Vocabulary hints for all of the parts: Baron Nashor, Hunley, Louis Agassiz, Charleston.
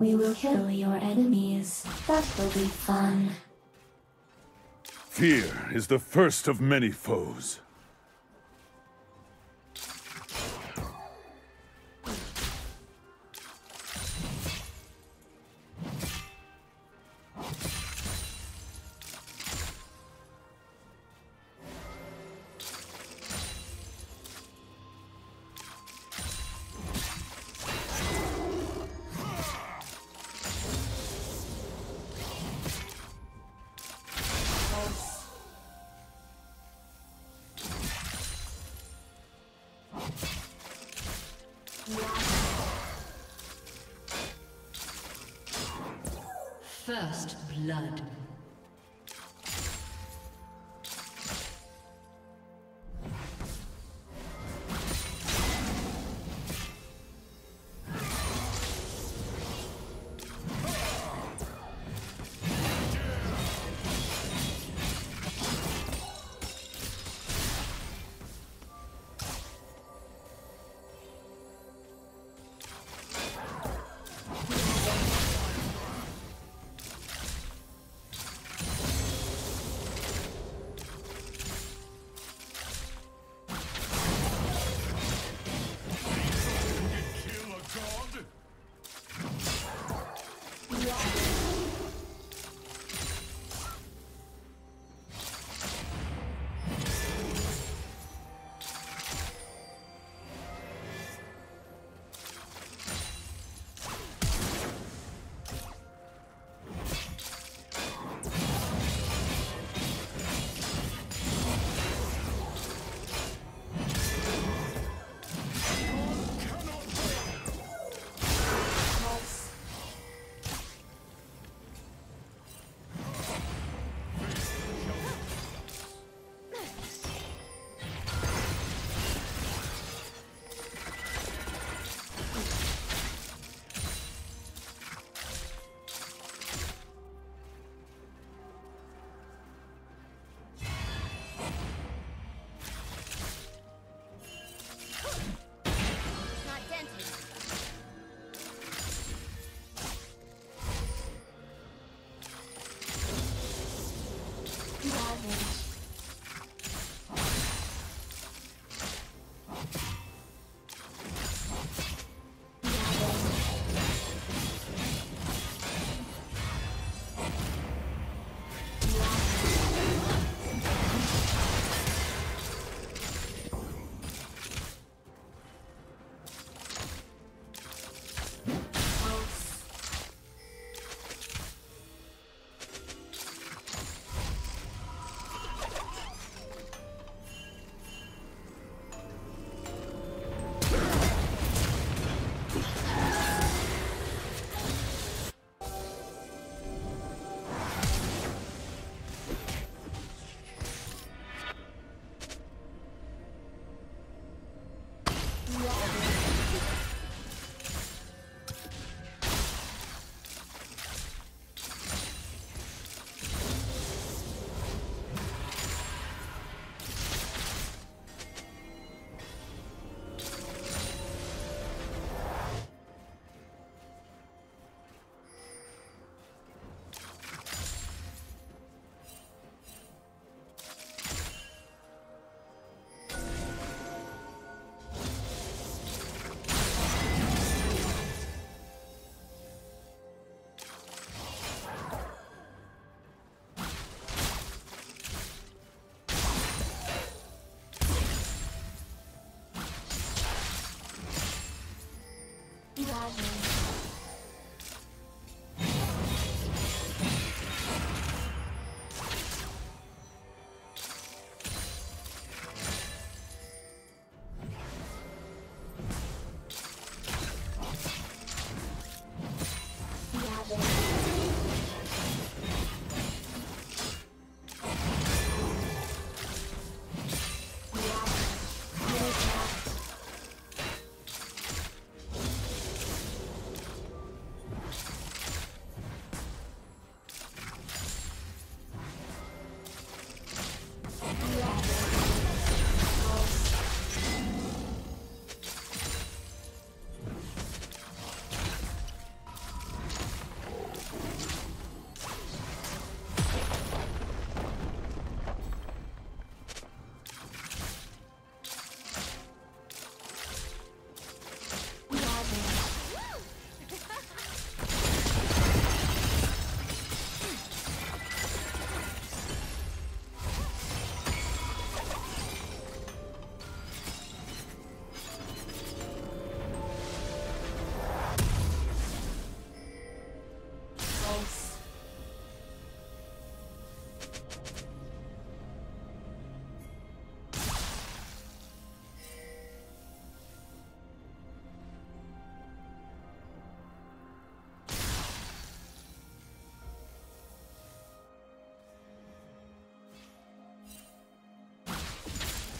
We will kill your enemies. That will be fun. Fear is the first of many foes. First blood.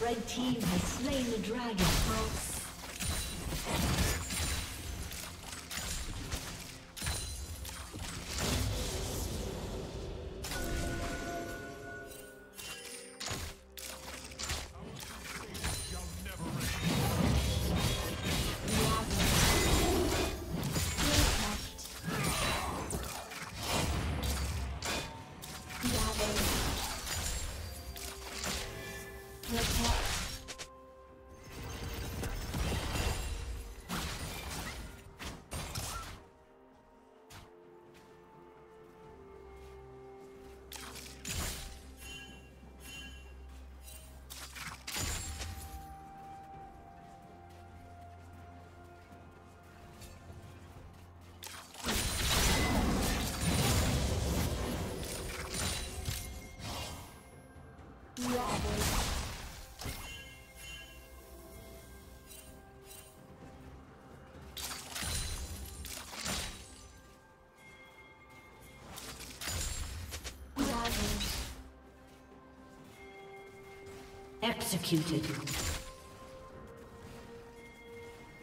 Red team has slain the dragon. Executed. Thank you.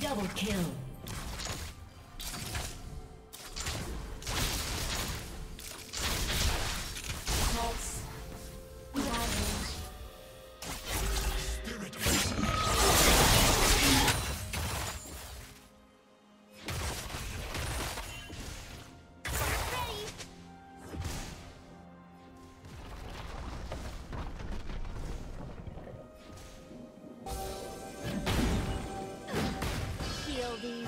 Double kill. These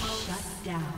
Shut down.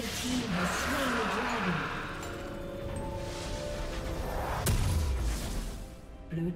Red team has slain the dragon. Blue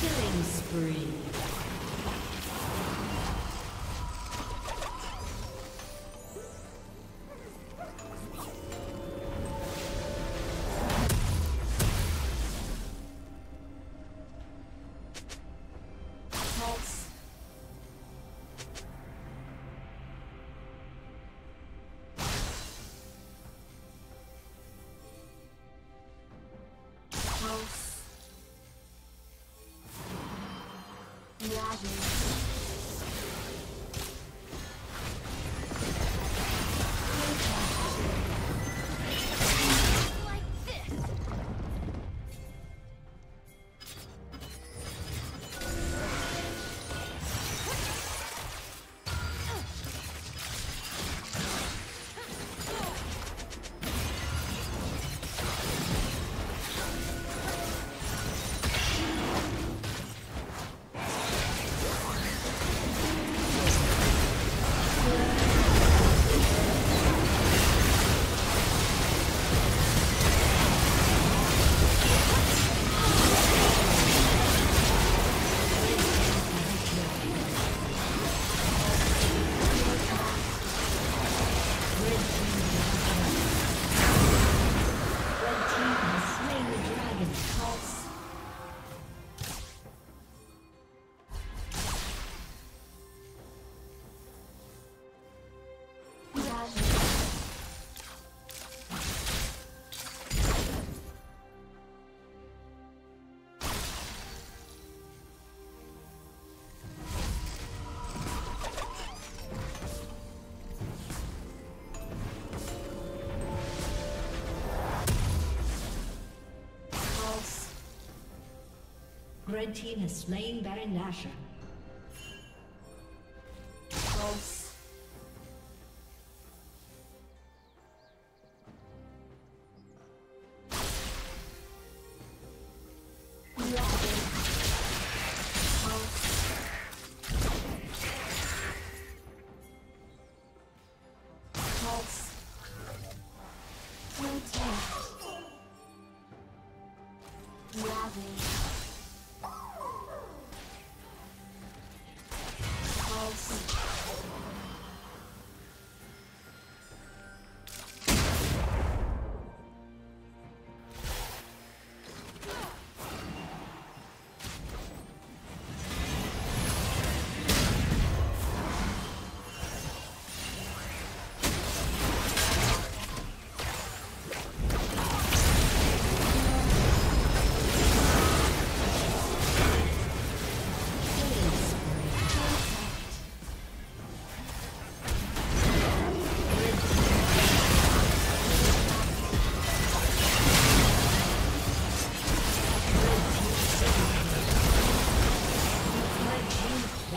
Killing spree. Red team has slain Baron Nashor.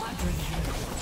Thank you.